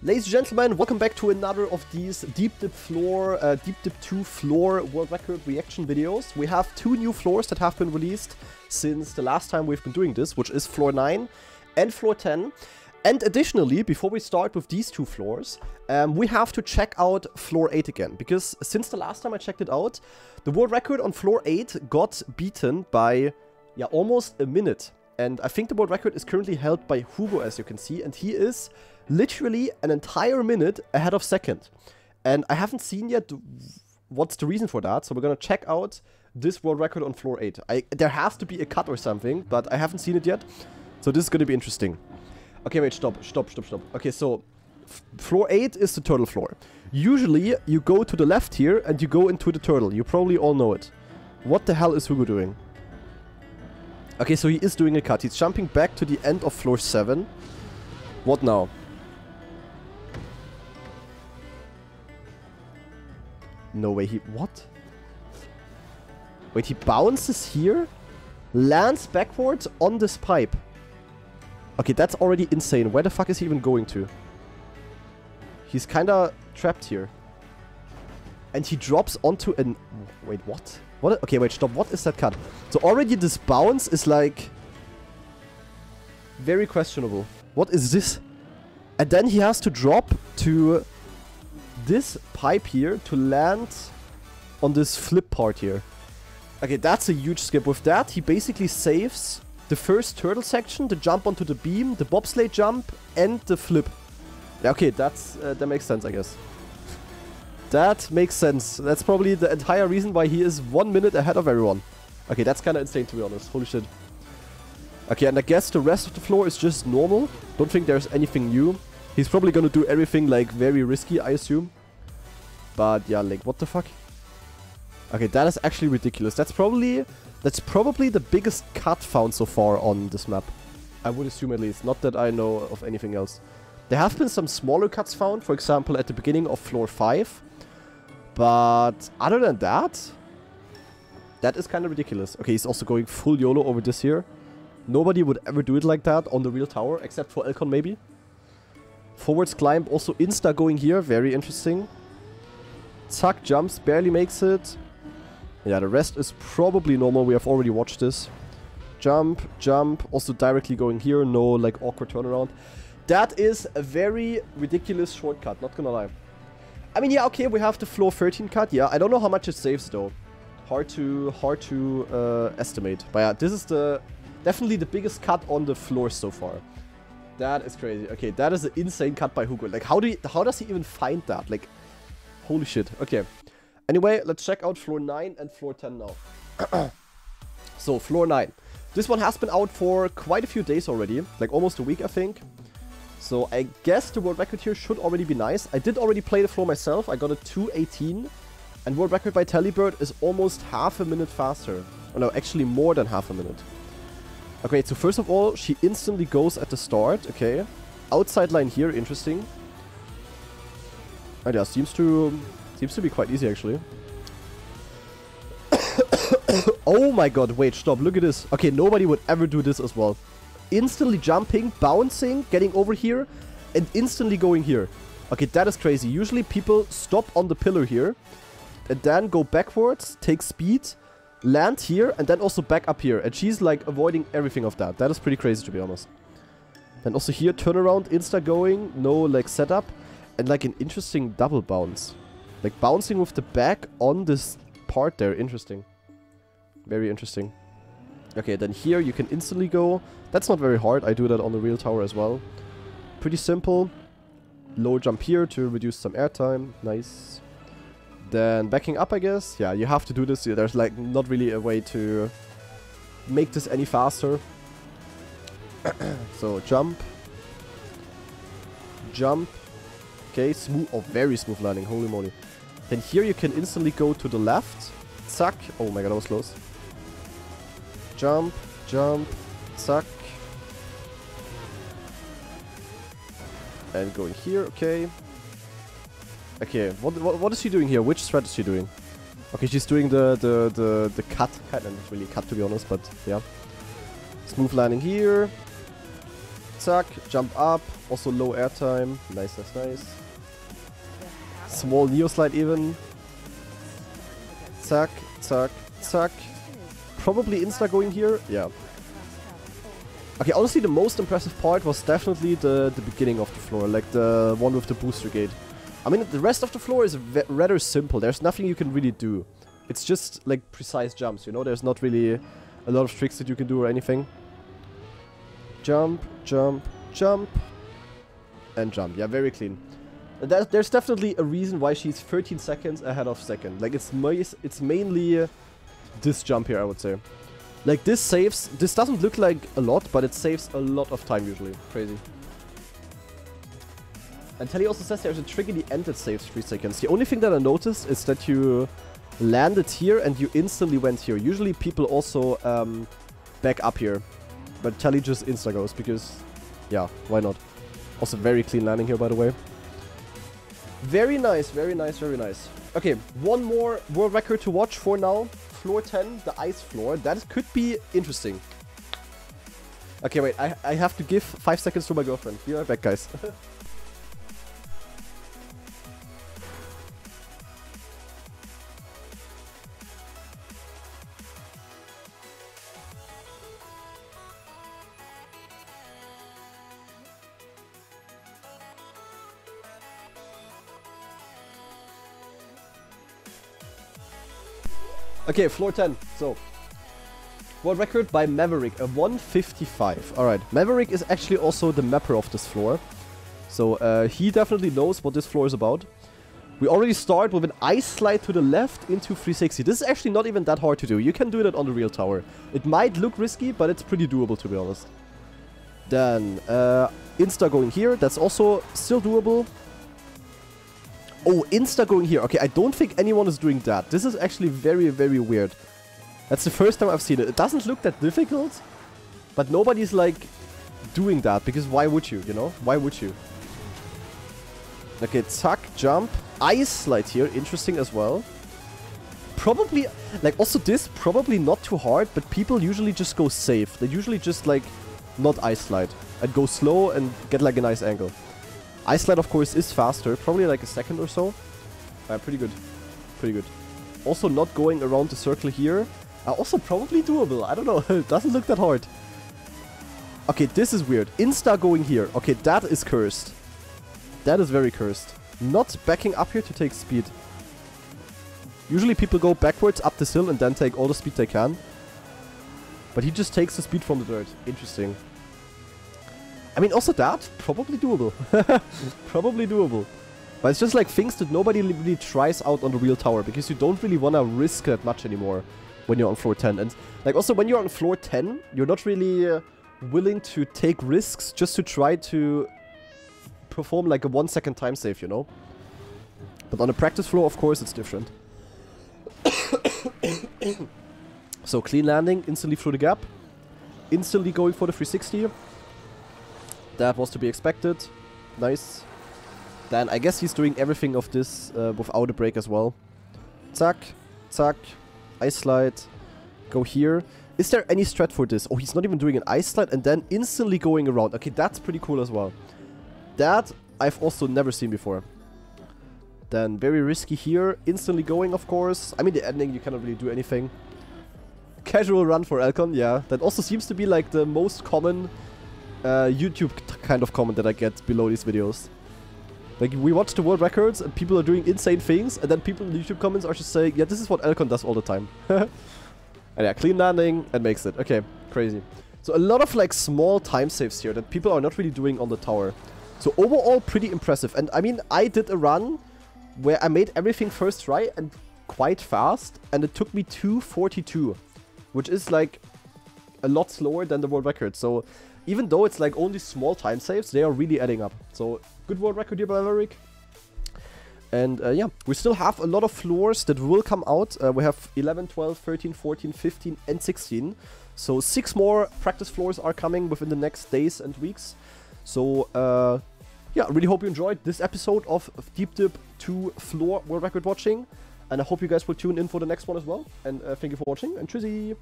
Ladies and gentlemen, welcome back to another of these Deep Dip 2 floor world record reaction videos. We have two new floors that have been released since the last time we've been doing this, which is floor 9 and floor 10. And additionally, before we start with these two floors, we have to check out floor 8 again, because since the last time I checked it out, the world record on floor 8 got beaten by, yeah, almost a minute. And I think the world record is currently held by Hugo, as you can see, and he is literally an entire minute ahead of second. And I haven't seen yet what's the reason for that, so we're gonna check out this world record on floor 8. There has to be a cut or something, but I haven't seen it yet, so this is gonna be interesting. Okay, wait, stop. Okay, so floor 8 is the turtle floor. Usually, you go to the left here, and you go into the turtle. You probably all know it. What the hell is Hugo doing? Okay, so he is doing a cut. He's jumping back to the end of floor 7. What now? No way, what? Wait, he bounces here? Lands backwards on this pipe. Okay, that's already insane. Where the fuck is he even going to? He's kinda trapped here. And he drops onto an... Wait, what? What? Okay, wait, stop. What is that cut? So already this bounce is like... very questionable. What is this? And then he has to drop to... this pipe here to land on this flip part here. Okay, that's a huge skip. With that, he basically saves the first turtle section, the jump onto the beam, the bobsleigh jump, and the flip. Okay, that's that makes sense, I guess. That makes sense. That's probably the entire reason why he is 1 minute ahead of everyone. Okay, that's kind of insane, to be honest. Holy shit. Okay, and I guess the rest of the floor is just normal. Don't think there's anything new. He's probably gonna do everything, like, very risky, I assume. But, yeah, like, what the fuck? Okay, that is actually ridiculous. That's probably the biggest cut found so far on this map. I would assume, at least. Not that I know of anything else. There have been some smaller cuts found, for example, at the beginning of floor 5. But other than that, that is kind of ridiculous. Okay, he's also going full YOLO over this here. Nobody would ever do it like that on the real tower, except for Elkhorn, maybe. Forwards climb, also insta going here, very interesting. Tuck jumps, barely makes it. Yeah, the rest is probably normal, we have already watched this. Jump, also directly going here, no like awkward turnaround. That is a very ridiculous shortcut, not gonna lie. I mean, yeah, okay, we have the floor 13 cut, yeah. I don't know how much it saves though. Hard to estimate. But yeah, this is definitely the biggest cut on the floor so far. That is crazy. Okay, that is an insane cut by Hugo. Like, how does he even find that? Like, holy shit. Okay. Anyway, let's check out floor 9 and floor 10 now. So, floor 9. This one has been out for quite a few days already. Like, almost a week, I think. So, I guess the world record here should already be nice. I did already play the floor myself. I got a 2:18. And world record by Tellybird is almost half a minute faster. Oh, no, actually more than half a minute. Okay, so first of all, she instantly goes at the start, okay. Outside line here, interesting. Oh yeah, seems to be quite easy, actually. Oh my god, wait, stop, look at this. Okay, nobody would ever do this as well. Instantly jumping, bouncing, getting over here, and instantly going here. Okay, that is crazy. Usually people stop on the pillar here, and then go backwards, take speed, land here, and then also back up here. And she's, like, avoiding everything of that. That is pretty crazy, to be honest. And also here, turnaround, insta-going, no, like, setup. And, like, an interesting double bounce. Like, bouncing with the back on this part there. Interesting. Very interesting. Okay, then here you can instantly go. That's not very hard. I do that on the real tower as well. Pretty simple. Low jump here to reduce some airtime. Nice. Then backing up, I guess. Yeah, you have to do this. There's like not really a way to make this any faster. So jump. Okay, smooth. Oh, very smooth landing. Holy moly. Then here you can instantly go to the left. Suck. Oh my god, that was close. Jump. Suck. And going here. Okay. Okay, what is she doing here? Which strat is she doing? Okay, she's doing the cut. Kind of not really a cut, to be honest, but yeah. Smooth landing here. Zack, jump up, also low airtime. Nice, nice, nice. Small Neoslide even. Zack, Zack, Zack. Probably insta going here, yeah. Okay, honestly the most impressive part was definitely the beginning of the floor, like the one with the booster gate. I mean, the rest of the floor is rather simple, there's nothing you can really do. It's just like precise jumps, you know, there's not really a lot of tricks that you can do or anything. Jump, jump, jump, and jump, yeah, very clean. There's definitely a reason why she's 13 seconds ahead of second, like it's mainly this jump here, I would say. Like this saves, this doesn't look like a lot, but it saves a lot of time usually. Crazy. And Telly also says there's a trick in the end that saves 3 seconds. The only thing that I noticed is that you landed here and you instantly went here. Usually people also back up here, but Telly just insta goes because, yeah, why not? Also very clean landing here, by the way. Very nice, very nice, very nice. Okay, one more world record to watch for now. Floor 10, the ice floor. That could be interesting. Okay, wait, I have to give 5 seconds to my girlfriend. Be right back, guys. Okay, floor 10, so world record by Maverick, a 1:55. Alright, Maverick is actually also the mapper of this floor, so he definitely knows what this floor is about. We already start with an ice slide to the left into 360. This is actually not even that hard to do, you can do that on the real tower. It might look risky, but it's pretty doable, to be honest. Then, insta going here, that's also still doable. Oh, insta going here. Okay, I don't think anyone is doing that. This is actually very, very weird. That's the first time I've seen it. It doesn't look that difficult, but nobody's, like, doing that, because why would you, you know? Why would you? Okay, tuck, jump. Ice slide here, interesting as well. Probably, like, also this, probably not too hard, but people usually just go safe. They usually just, like, not ice slide, and go slow and get, like, a nice angle. Ice slide, of course, is faster, probably like a second or so. Pretty good, pretty good. Also not going around the circle here. Also probably doable, I don't know, it doesn't look that hard. Okay, this is weird. Insta going here. Okay, that is cursed. That is very cursed. Not backing up here to take speed. Usually people go backwards up this hill and then take all the speed they can. But he just takes the speed from the dirt. Interesting. I mean, also that, probably doable. Probably doable. But it's just like things that nobody really tries out on the real tower, because you don't really want to risk that much anymore when you're on floor 10. And like also when you're on floor 10, you're not really willing to take risks just to try to perform like a 1-second time save, you know? But on a practice floor, of course, it's different. So clean landing, instantly through the gap. Instantly going for the 360. That was to be expected. Nice. Then I guess he's doing everything of this without a break as well. Zack, zack, ice slide, go here. Is there any strat for this? Oh, he's not even doing an ice slide and then instantly going around. Okay, that's pretty cool as well. That I've also never seen before. Then very risky here. Instantly going, of course. I mean, the ending, you cannot really do anything. Casual run for Elkhorn, yeah. That also seems to be like the most common YouTube kind of comment that I get below these videos. Like, we watch the world records and people are doing insane things, and then people in the YouTube comments are just saying, yeah, this is what Elkhorn does all the time. And yeah, clean landing and makes it. Okay, crazy. So a lot of like small time saves here that people are not really doing on the tower. So overall pretty impressive. And I mean, I did a run where I made everything first try and quite fast, and it took me 2:42, which is like a lot slower than the world record. So even though it's like only small time saves, they are really adding up. So, good world record here by Maverick. And yeah, we still have a lot of floors that will come out. We have 11, 12, 13, 14, 15 and 16. So 6 more practice floors are coming within the next days and weeks. So yeah, really hope you enjoyed this episode of Deep Dip 2 floor world record watching. And I hope you guys will tune in for the next one as well. And thank you for watching and tschüssi.